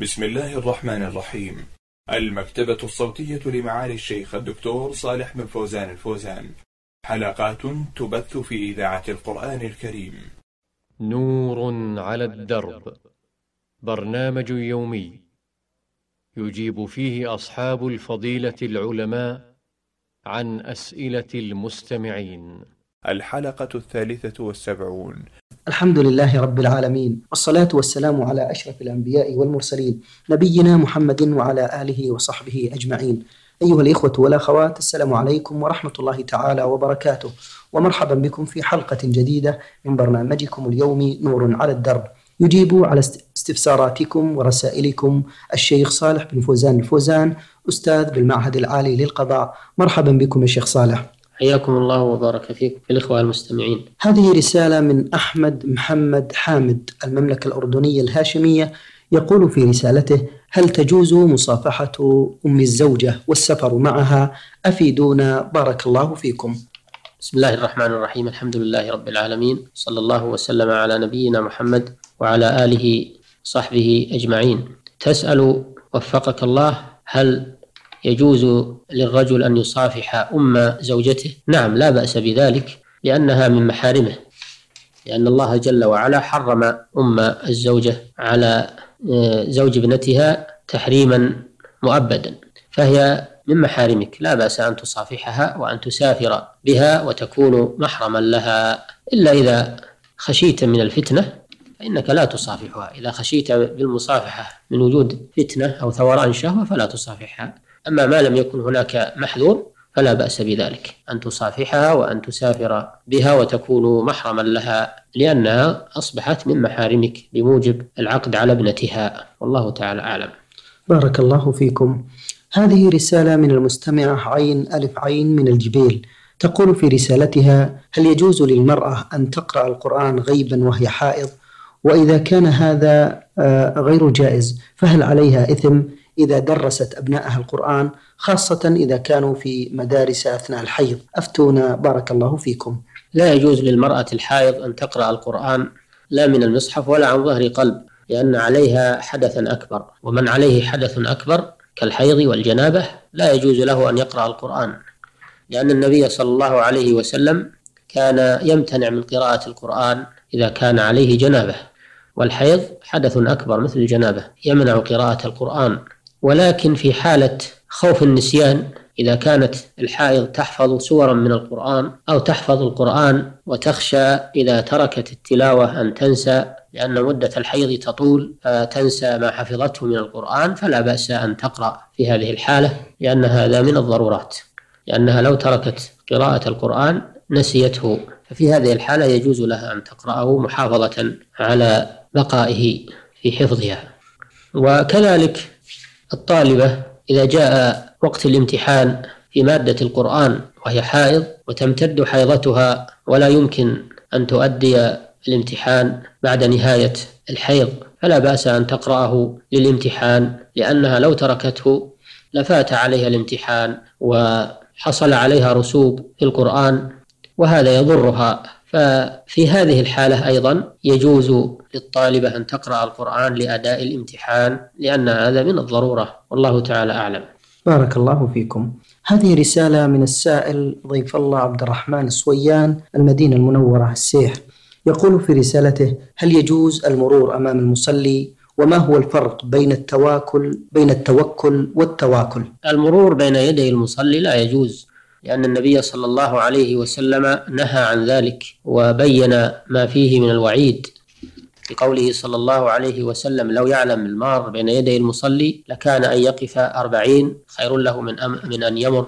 بسم الله الرحمن الرحيم. المكتبة الصوتية لمعالي الشيخ الدكتور صالح بن فوزان الفوزان، حلقات تبث في إذاعة القرآن الكريم. نور على الدرب، برنامج يومي يجيب فيه أصحاب الفضيلة العلماء عن أسئلة المستمعين. الحلقة 73. الحمد لله رب العالمين، والصلاة والسلام على أشرف الأنبياء والمرسلين، نبينا محمد وعلى آله وصحبه أجمعين. أيها الإخوة والأخوات، السلام عليكم ورحمة الله تعالى وبركاته، ومرحبا بكم في حلقة جديدة من برنامجكم اليومي نور على الدرب، يجيب على استفساراتكم ورسائلكم الشيخ صالح بن فوزان الفوزان، أستاذ بالمعهد العالي للقضاء. مرحبا بكم يا شيخ صالح. حياكم الله وبارك فيكم في الإخوة المستمعين. هذه رسالة من أحمد محمد حامد، المملكة الأردنية الهاشمية، يقول في رسالته: هل تجوز مصافحة أم الزوجة والسفر معها؟ أفيدونا بارك الله فيكم. بسم الله الرحمن الرحيم. الحمد لله رب العالمين، صلى الله وسلم على نبينا محمد وعلى آله وصحبه أجمعين. تسأل وفقك الله: هل يجوز للرجل أن يصافح أم زوجته؟ نعم، لا بأس بذلك، لأنها من محارمه، لأن الله جل وعلا حرم أم الزوجة على زوج ابنتها تحريما مؤبدا، فهي من محارمك، لا بأس أن تصافحها وأن تسافر بها وتكون محرما لها، إلا إذا خشيت من الفتنة فإنك لا تصافحها. إذا خشيت بالمصافحة من وجود فتنة أو ثوران شهوة فلا تصافحها. أما ما لم يكن هناك محذور فلا بأس بذلك، أن تصافحها وأن تسافر بها وتكون محرما لها، لأنها أصبحت من محارمك بموجب العقد على ابنتها، والله تعالى أعلم. بارك الله فيكم. هذه رسالة من المستمعة عين ألف عين من الجبيل، تقول في رسالتها: هل يجوز للمرأة أن تقرأ القرآن غيبا وهي حائض؟ وإذا كان هذا غير جائز فهل عليها إثم إذا درست أبنائها القرآن، خاصة إذا كانوا في مدارس أثناء الحيض؟ أفتونا بارك الله فيكم. لا يجوز للمرأة الحائض أن تقرأ القرآن، لا من المصحف ولا عن ظهر قلب، لأن عليها حدثا أكبر، ومن عليه حدث أكبر كالحيض والجنابة لا يجوز له أن يقرأ القرآن، لأن النبي صلى الله عليه وسلم كان يمتنع من قراءة القرآن إذا كان عليه جنابة، والحيض حدث أكبر مثل الجنابة يمنع قراءة القرآن. ولكن في حالة خوف النسيان، إذا كانت الحائض تحفظ سورا من القرآن أو تحفظ القرآن وتخشى إذا تركت التلاوة أن تنسى، لأن مدة الحيض تطول فتنسى ما حفظته من القرآن، فلا بأس أن تقرأ في هذه الحالة، لأن هذا من الضرورات، لأنها لو تركت قراءة القرآن نسيته، ففي هذه الحالة يجوز لها أن تقرأه محافظة على بقائه في حفظها. وكذلك الطالبة إذا جاء وقت الامتحان في مادة القرآن وهي حائض وتمتد حيضتها ولا يمكن أن تؤدي الامتحان بعد نهاية الحيض، فلا بأس أن تقرأه للامتحان، لأنها لو تركته لفات عليها الامتحان وحصل عليها رسوب في القرآن وهذا يضرها. ففي هذه الحالة أيضا يجوز للطالبة أن تقرأ القرآن لأداء الامتحان، لأن هذا من الضرورة، والله تعالى أعلم. بارك الله فيكم. هذه رسالة من السائل ضيف الله عبد الرحمن السويان، المدينة المنورة السيح، يقول في رسالته: هل يجوز المرور أمام المصلي؟ وما هو الفرق بين التوكل والتواكل؟ المرور بين يدي المصلي لا يجوز، لأن النبي صلى الله عليه وسلم نهى عن ذلك وبين ما فيه من الوعيد بقوله صلى الله عليه وسلم: لو يعلم المار بين يدي المصلي لكان أن يقف 40 خير له من أن يمر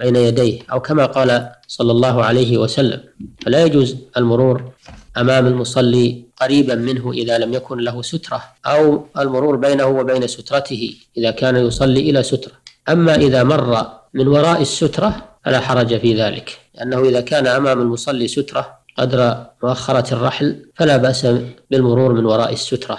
بين يديه، أو كما قال صلى الله عليه وسلم. فلا يجوز المرور أمام المصلي قريبا منه إذا لم يكن له سترة، أو المرور بينه وبين سترته إذا كان يصلي إلى سترة. أما إذا مر من وراء السترة فلا حرج في ذلك، لأنه إذا كان أمام المصلي سترة قدر مؤخرة الرحل فلا بأس بالمرور من وراء السترة،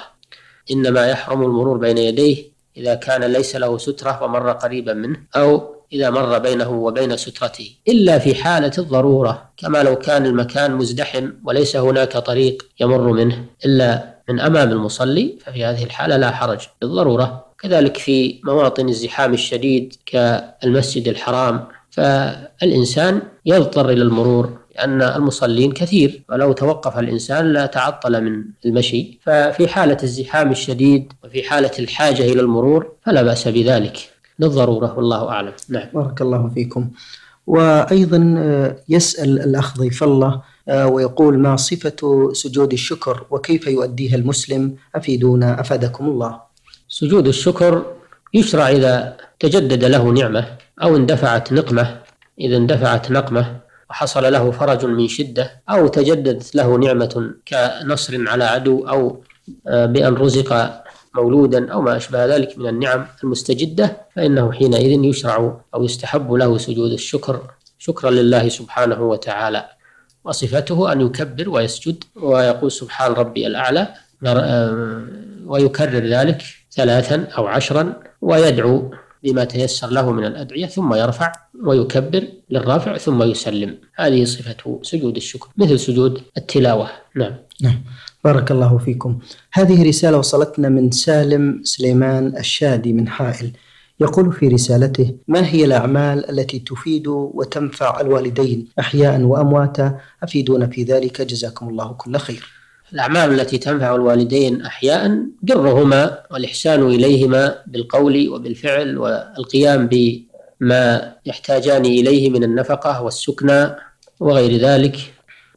إنما يحرم المرور بين يديه إذا كان ليس له سترة ومر قريبا منه، أو إذا مر بينه وبين سترته، إلا في حالة الضرورة، كما لو كان المكان مزدحم وليس هناك طريق يمر منه إلا من أمام المصلي، ففي هذه الحالة لا حرج بالضرورة. كذلك في مواطن الزحام الشديد كالمسجد الحرام فالإنسان يضطر إلى المرور لأن المصلين كثير، ولو توقف الإنسان لا تعطل من المشي، ففي حالة الزحام الشديد وفي حالة الحاجة إلى المرور فلا بأس بذلك للضرورة، والله أعلم. نعم، بارك الله فيكم. وأيضا يسأل الأخ ضيف الله ويقول: ما صفة سجود الشكر وكيف يؤديها المسلم؟ أفيدونا أفادكم الله. سجود الشكر يشرع إذا تجدد له نعمة أو اندفعت نقمة، إذا اندفعت نقمة وحصل له فرج من شدة، أو تجددت له نعمة كنصر على عدو، أو بأن رزق مولودا، أو ما أشبه ذلك من النعم المستجدة، فإنه حينئذ يشرع أو يستحب له سجود الشكر شكرا لله سبحانه وتعالى. وصفته أن يكبر ويسجد ويقول: سبحان ربي الأعلى، ويكرر ذلك 3 أو 10، ويدعو بما تيسر له من الأدعية، ثم يرفع ويكبر للرافع ثم يسلم. هذه صفة سجود الشكر، مثل سجود التلاوة. نعم، نعم، بارك الله فيكم. هذه رسالة وصلتنا من سالم سليمان الشادي من حائل، يقول في رسالته: ما هي الأعمال التي تفيد وتنفع الوالدين أحياء وأمواتا؟ أفيدونا في ذلك جزاكم الله كل خير. الأعمال التي تنفع الوالدين أحياء: برهما والإحسان إليهما بالقول وبالفعل، والقيام بما يحتاجان إليه من النفقة والسكنى وغير ذلك،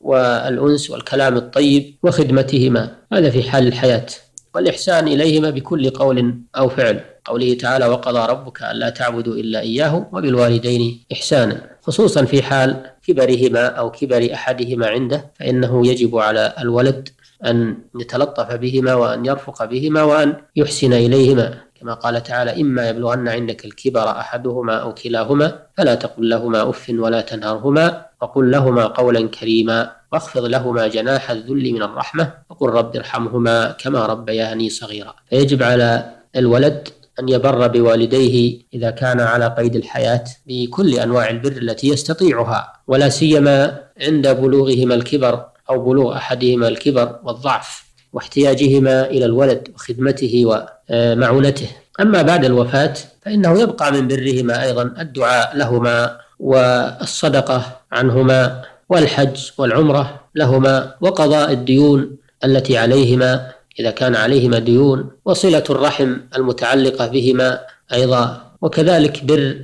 والأنس والكلام الطيب وخدمتهما، هذا في حال الحياة. والإحسان إليهما بكل قول أو فعل، قوله تعالى: وقضى ربك ألا تعبدوا إلا إياه وبالوالدين إحسانا، خصوصا في حال كبرهما أو كبر أحدهما عنده، فإنه يجب على الولد أن يتلطف بهما وأن يرفق بهما وأن يحسن إليهما، كما قال تعالى: إما يبلغن عندك الكبر أحدهما أو كلاهما فلا تقل لهما أف ولا تنهرهما وقل لهما قولا كريما واخفض لهما جناح الذل من الرحمة وقل رب ارحمهما كما ربياني صغيرا. فيجب على الولد أن يبر بوالديه إذا كان على قيد الحياة بكل أنواع البر التي يستطيعها، ولا سيما عند بلوغهما الكبر أو بلوغ أحدهما الكبر والضعف واحتياجهما إلى الولد وخدمته ومعونته. أما بعد الوفاة فإنه يبقى من برهما أيضا الدعاء لهما والصدقة عنهما والحج والعمرة لهما، وقضاء الديون التي عليهما إذا كان عليهما ديون، وصلة الرحم المتعلقة بهما أيضا، وكذلك بر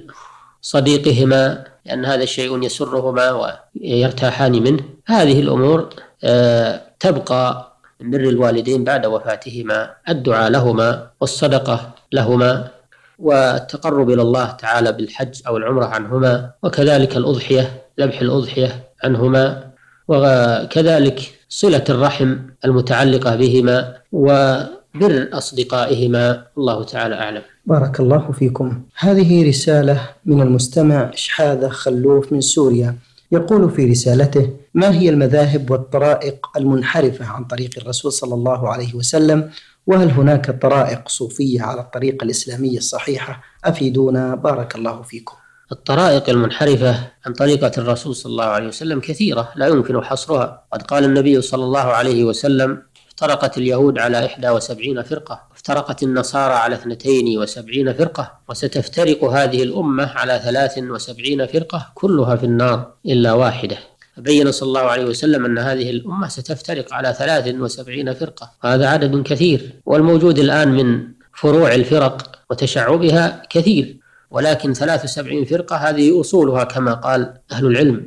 صديقهما لأن هذا الشيء يسرهما ويرتاحان منه. هذه الأمور تبقى من بر الوالدين بعد وفاتهما، الدعاء لهما والصدقة لهما والتقرب إلى الله تعالى بالحج أو العمرة عنهما، وكذلك الأضحية، ذبح الأضحية عنهما، وكذلك صلة الرحم المتعلقة بهما وبر أصدقائهما، الله تعالى أعلم. بارك الله فيكم. هذه رسالة من المستمع شحاذ خلوف من سوريا، يقول في رسالته: ما هي المذاهب والطرائق المنحرفة عن طريق الرسول صلى الله عليه وسلم؟ وهل هناك طرائق صوفية على الطريقة الإسلامية الصحيحة؟ أفيدونا بارك الله فيكم. الطرائق المنحرفة عن طريقة الرسول صلى الله عليه وسلم كثيرة لا يمكن حصرها، قد قال النبي صلى الله عليه وسلم: افترقت اليهود على 71 فرقة، افترقت النصارى على 72 فرقة، وستفترق هذه الأمة على 73 فرقة كلها في النار إلا واحدة. بين صلى الله عليه وسلم أن هذه الأمة ستفترق على 73 فرقة، هذا عدد كثير، والموجود الآن من فروع الفرق وتشعبها كثير، ولكن 73 فرقة هذه أصولها كما قال أهل العلم،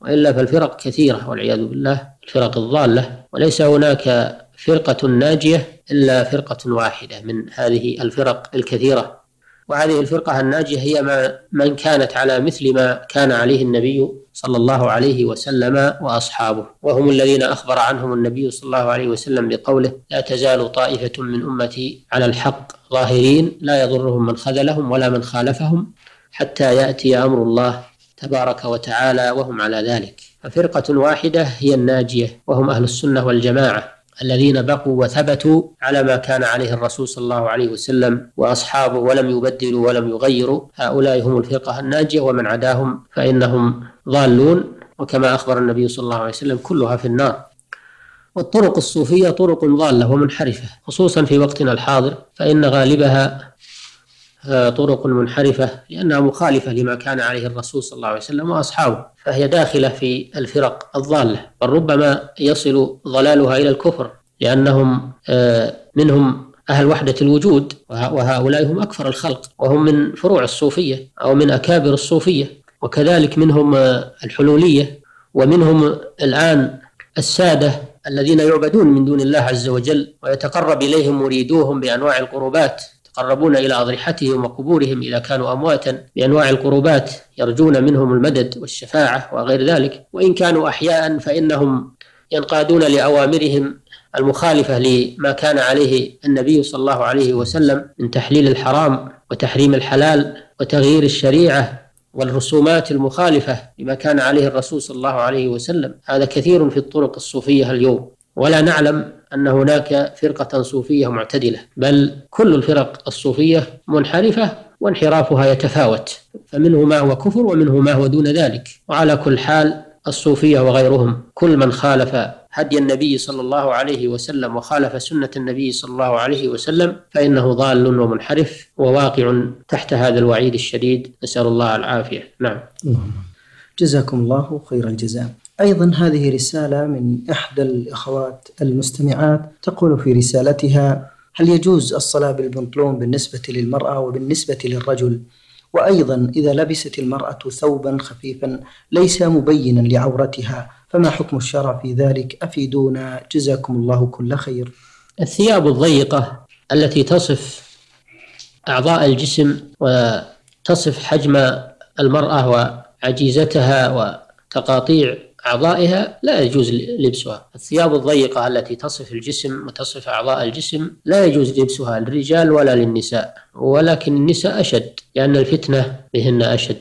وإلا فالفرق كثيرة والعياذ بالله، الفرق الضالة، وليس هناك فرقة ناجية إلا فرقة واحدة من هذه الفرق الكثيرة. وهذه الفرقة الناجية هي من كانت على مثل ما كان عليه النبي صلى الله عليه وسلم وأصحابه، وهم الذين أخبر عنهم النبي صلى الله عليه وسلم بقوله: لا تزال طائفة من أمتي على الحق ظاهرين لا يضرهم من خذلهم ولا من خالفهم حتى يأتي أمر الله تبارك وتعالى وهم على ذلك. ففرقة واحدة هي الناجية، وهم أهل السنة والجماعة الذين بقوا وثبتوا على ما كان عليه الرسول صلى الله عليه وسلم وأصحابه ولم يبدلوا ولم يغيروا، هؤلاء هم الفرقة الناجية، ومن عداهم فإنهم ضالون، وكما أخبر النبي صلى الله عليه وسلم كلها في النار. والطرق الصوفية طرق ضالة ومنحرفة، خصوصا في وقتنا الحاضر، فإن غالبها طرق منحرفة لأنها مخالفة لما كان عليه الرسول صلى الله عليه وسلم وأصحابه، فهي داخلة في الفرق الضالة، بل ربما يصل ضلالها إلى الكفر، لأنهم منهم أهل وحدة الوجود، وهؤلاء هم أكثر الخلق، وهم من فروع الصوفية أو من أكابر الصوفية، وكذلك منهم الحلولية، ومنهم الآن السادة الذين يعبدون من دون الله عز وجل، ويتقرب إليهم مريدوهم بأنواع القربات، يتقربون إلى أضرحتهم وقبورهم إذا كانوا أمواتا بأنواع القربات، يرجون منهم المدد والشفاعة وغير ذلك، وإن كانوا أحياء فإنهم ينقادون لأوامرهم المخالفة لما كان عليه النبي صلى الله عليه وسلم من تحليل الحرام وتحريم الحلال وتغيير الشريعة والرسومات المخالفة لما كان عليه الرسول صلى الله عليه وسلم. هذا كثير في الطرق الصوفية اليوم، ولا نعلم أن هناك فرقة صوفية معتدلة، بل كل الفرق الصوفية منحرفة وانحرافها يتفاوت، فمنه ما هو كفر ومنه ما هو دون ذلك. وعلى كل حال الصوفية وغيرهم كل من خالف هدي النبي صلى الله عليه وسلم وخالف سنة النبي صلى الله عليه وسلم فإنه ضال ومنحرف وواقع تحت هذا الوعيد الشديد، نسأل الله العافية. نعم، جزاكم الله خير الجزاء. أيضا هذه رسالة من إحدى الأخوات المستمعات تقول في رسالتها: هل يجوز الصلاة بالبنطلون بالنسبة للمرأة وبالنسبة للرجل؟ وأيضا إذا لبست المرأة ثوبا خفيفا ليس مبينا لعورتها فما حكم الشرع في ذلك؟ أفيدونا جزاكم الله كل خير. الثياب الضيقة التي تصف أعضاء الجسم وتصف حجم المرأة وعجيزتها وتقاطيع أعضائها لا يجوز لبسها. الثياب الضيقة التي تصف الجسم وتصف أعضاء الجسم لا يجوز لبسها للرجال ولا للنساء، ولكن النساء أشد لأن الفتنة بهن أشد.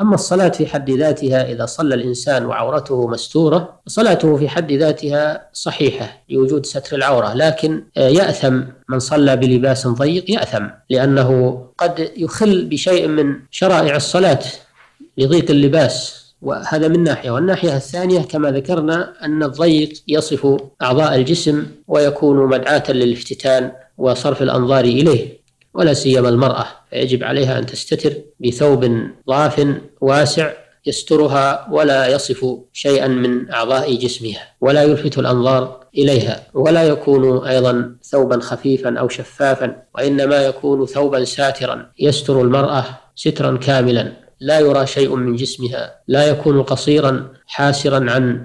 أما الصلاة في حد ذاتها إذا صلى الإنسان وعورته مستورة صلاته في حد ذاتها صحيحة لوجود ستر العورة، لكن يأثم من صلى بلباس ضيق، يأثم لأنه قد يخل بشيء من شرائع الصلاة لضيق اللباس، وهذا من ناحية. والناحية الثانية كما ذكرنا أن الضيق يصف أعضاء الجسم ويكون مدعاة للافتتان وصرف الأنظار إليه، ولا سيما المرأة، فيجب عليها أن تستتر بثوب ضاف واسع يسترها ولا يصف شيئا من أعضاء جسمها ولا يلفت الأنظار إليها، ولا يكون أيضا ثوبا خفيفا أو شفافا، وإنما يكون ثوبا ساترا يستر المرأة سترا كاملا لا يرى شيء من جسمها، لا يكون قصيرا حاسرا عن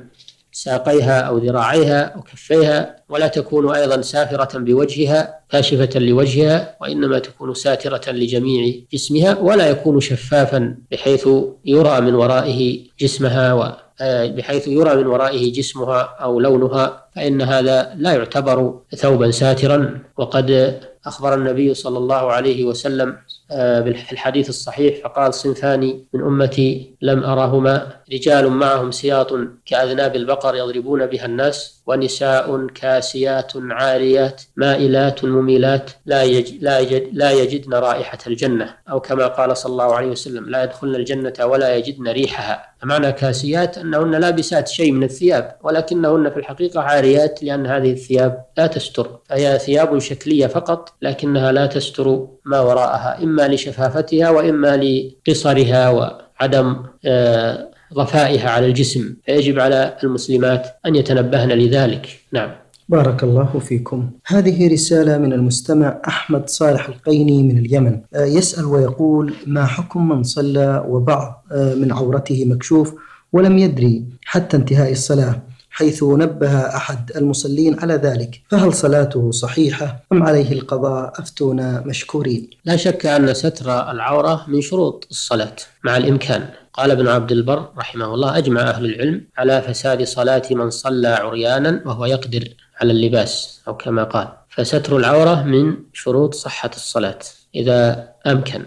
ساقيها أو ذراعيها أو كفيها، ولا تكون أيضا سافرة بوجهها كاشفة لوجهها، وإنما تكون ساترة لجميع جسمها، ولا يكون شفافا بحيث يرى من ورائه جسمها بحيث يرى من ورائه جسمها أو لونها، فإن هذا لا يعتبر ثوبا ساترا. وقد أخبر النبي صلى الله عليه وسلم في الحديث الصحيح فقال: صنفان من أمتي لم أرهما، رجال معهم سياط كأذناب البقر يضربون بها الناس، ونساء كاسيات عاريات مائلات مميلات لا يجدن رائحة الجنة، أو كما قال صلى الله عليه وسلم: لا يدخلن الجنة ولا يجدن ريحها. معنى كاسيات أنهن لابسات شيء من الثياب، ولكنهن في الحقيقة عاريات، لأن هذه الثياب لا تستر، فهي ثياب شكلية فقط لكنها لا تستر ما وراءها، إما لشفافتها وإما لقصرها وعدم ضفائها على الجسم، فيجب على المسلمات أن يتنبهن لذلك. نعم، بارك الله فيكم. هذه رسالة من المستمع أحمد صالح القيني من اليمن، يسأل ويقول: ما حكم من صلى وبعض من عورته مكشوف ولم يدري حتى انتهاء الصلاة، حيث نبه أحد المصلين على ذلك، فهل صلاته صحيحة أم عليه القضاء؟ أفتونا مشكورين. لا شك أن ستر العورة من شروط الصلاة مع الإمكان. قال ابن عبد البر رحمه الله: أجمع أهل العلم على فساد صلاة من صلى عريانا وهو يقدر على اللباس، أو كما قال. فستر العورة من شروط صحة الصلاة إذا أمكن.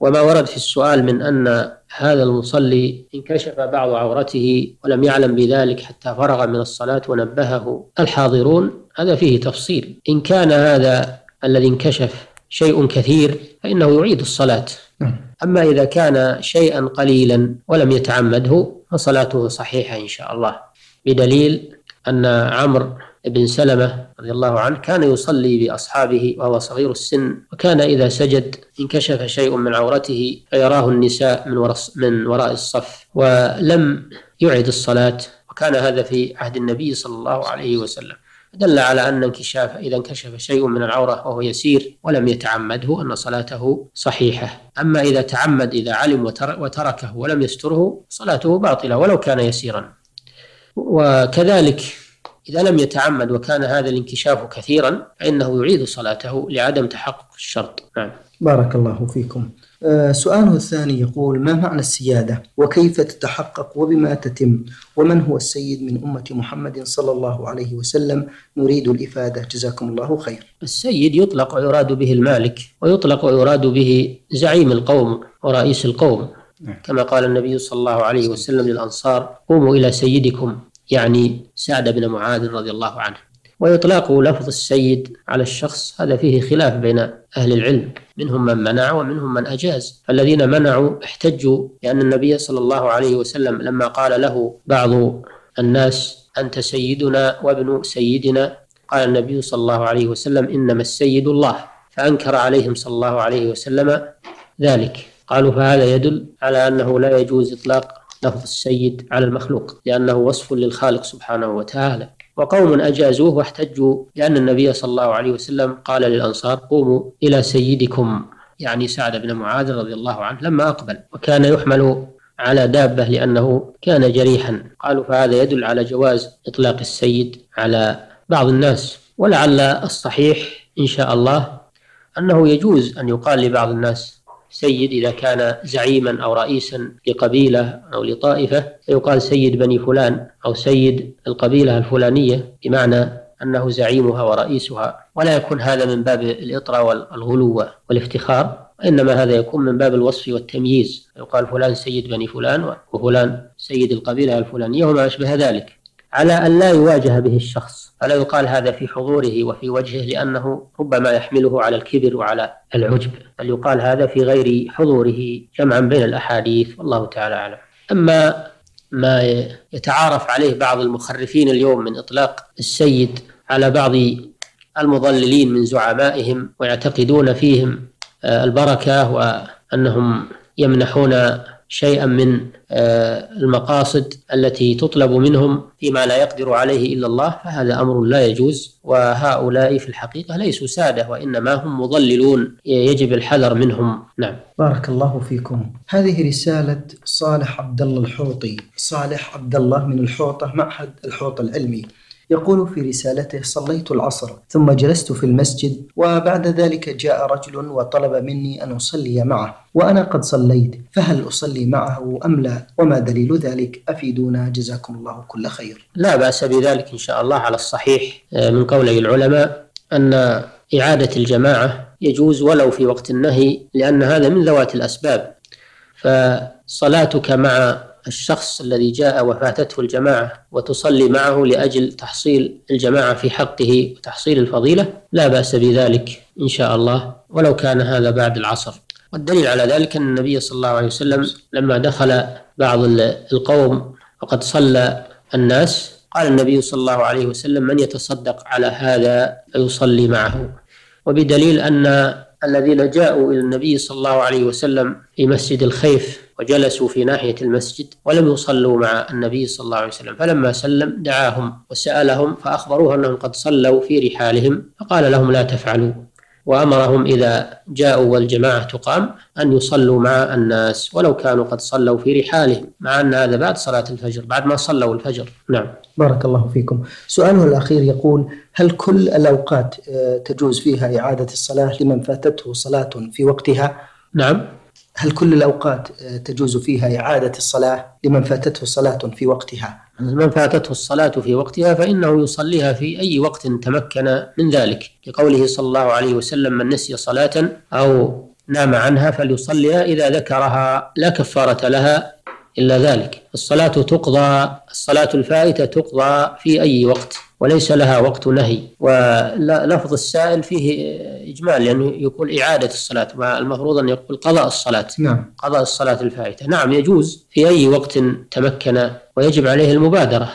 وما ورد في السؤال من أن هذا المصلي انكشف بعض عورته ولم يعلم بذلك حتى فرغ من الصلاة ونبهه الحاضرون، هذا فيه تفصيل. إن كان هذا الذي انكشف شيء كثير فإنه يعيد الصلاة، أما إذا كان شيئا قليلا ولم يتعمده فصلاته صحيحة إن شاء الله، بدليل أن عمرو بن سلمة رضي الله عنه كان يصلي بأصحابه وهو صغير السن، وكان إذا سجد انكشف شيء من عورته فيراه النساء من وراء الصف، ولم يعد الصلاة، وكان هذا في عهد النبي صلى الله عليه وسلم، دل على أن انكشاف إذا انكشف شيء من العورة وهو يسير ولم يتعمده أن صلاته صحيحة، أما إذا تعمد إذا علم وتركه ولم يستره صلاته باطلة ولو كان يسيرا. وكذلك إذا لم يتعمد وكان هذا الانكشاف كثيرا فإنه يعيد صلاته لعدم تحقق الشرط. بارك الله فيكم. سؤاله الثاني يقول: ما معنى السيادة وكيف تتحقق وبما تتم، ومن هو السيد من أمة محمد صلى الله عليه وسلم؟ نريد الإفادة جزاكم الله خير. السيد يطلق ويراد به المالك، ويطلق ويراد به زعيم القوم ورئيس القوم، كما قال النبي صلى الله عليه وسلم للأنصار: قوموا إلى سيدكم، يعني سعد بن معاذ رضي الله عنه. ويطلق لفظ السيد على الشخص هذا فيه خلاف بين أهل العلم، منهم من منع ومنهم من أجاز. فالذين منعوا احتجوا لأن النبي صلى الله عليه وسلم لما قال له بعض الناس: أنت سيدنا وابن سيدنا، قال النبي صلى الله عليه وسلم: إنما السيد الله، فأنكر عليهم صلى الله عليه وسلم ذلك. قالوا: فهذا يدل على أنه لا يجوز إطلاق لفظ السيد على المخلوق، لأنه وصف للخالق سبحانه وتعالى. وقوم أجازوه واحتجوا لأن النبي صلى الله عليه وسلم قال للأنصار: قوموا إلى سيدكم، يعني سعد بن معاذ رضي الله عنه لما أقبل، وكان يحمل على دابة لأنه كان جريحا. قالوا: فهذا يدل على جواز إطلاق السيد على بعض الناس. ولعل الصحيح إن شاء الله أنه يجوز أن يقال لبعض الناس سيد إذا كان زعيما أو رئيسا لقبيلة أو لطائفة، فيقال سيد بني فلان أو سيد القبيلة الفلانية، بمعنى أنه زعيمها ورئيسها، ولا يكون هذا من باب الإطرة والغلو والافتخار، إنما هذا يكون من باب الوصف والتمييز، يقال فلان سيد بني فلان وفلان سيد القبيلة الفلانية وما أشبه ذلك، على أن لا يواجه به الشخص، فلا يقال هذا في حضوره وفي وجهه لأنه ربما يحمله على الكبر وعلى العجب، بل يقال هذا في غير حضوره جمعا بين الأحاديث، والله تعالى أعلم. أما ما يتعارف عليه بعض المخرفين اليوم من إطلاق السيد على بعض المضللين من زعمائهم، ويعتقدون فيهم البركة وأنهم يمنحون شيئا من المقاصد التي تطلب منهم فيما لا يقدر عليه إلا الله، فهذا أمر لا يجوز، وهؤلاء في الحقيقة ليسوا سادة وإنما هم مضللون يجب الحذر منهم. نعم، بارك الله فيكم. هذه رسالة صالح عبد الله الحوطي، صالح عبد الله من الحوطة، معهد الحوطة العلمي، يقول في رسالته: صليت العصر ثم جلست في المسجد، وبعد ذلك جاء رجل وطلب مني أن أصلي معه، وأنا قد صليت، فهل أصلي معه أم لا، وما دليل ذلك؟ أفيدونا جزاكم الله كل خير. لا بأس بذلك إن شاء الله. على الصحيح من قولي العلماء أن إعادة الجماعة يجوز ولو في وقت النهي، لأن هذا من ذوات الأسباب، فصلاتك مع الشخص الذي جاء وفاتته الجماعة وتصلي معه لأجل تحصيل الجماعة في حقه وتحصيل الفضيلة لا بأس بذلك إن شاء الله، ولو كان هذا بعد العصر. والدليل على ذلك أن النبي صلى الله عليه وسلم لما دخل بعض القوم وقد صلى الناس قال النبي صلى الله عليه وسلم: من يتصدق على هذا فيصلي معه. وبدليل أن الذين جاءوا إلى النبي صلى الله عليه وسلم في مسجد الخيف وجلسوا في ناحية المسجد ولم يصلوا مع النبي صلى الله عليه وسلم، فلما سلم دعاهم وسألهم فأخبروه أنهم قد صلوا في رحالهم، فقال لهم لا تفعلوا، وأمرهم إذا جاءوا والجماعة تقام أن يصلوا مع الناس ولو كانوا قد صلوا في رحالهم، مع أن هذا بعد صلاة الفجر، بعد ما صلوا الفجر. نعم، بارك الله فيكم. سؤاله الأخير يقول: هل كل الأوقات تجوز فيها إعادة الصلاة لمن فاتته صلاة في وقتها؟ نعم، هل كل الأوقات تجوز فيها إعادة الصلاة لمن فاتته صلاة في وقتها؟ من فاتته الصلاة في وقتها فإنه يصليها في أي وقت تمكن من ذلك، لقوله صلى الله عليه وسلم: من نسي صلاة أو نام عنها فليصليها إذا ذكرها لا كفارة لها إلا ذلك. الصلاة الفائتة تقضى في أي وقت وليس لها وقت نهي. ولفظ السائل فيه إجمال، لأنه يعني يقول إعادة الصلاة، والمفروض أن يقول قضاء الصلاة. نعم، قضاء الصلاة الفائتة. نعم، يجوز في أي وقت تمكن، ويجب عليه المبادرة.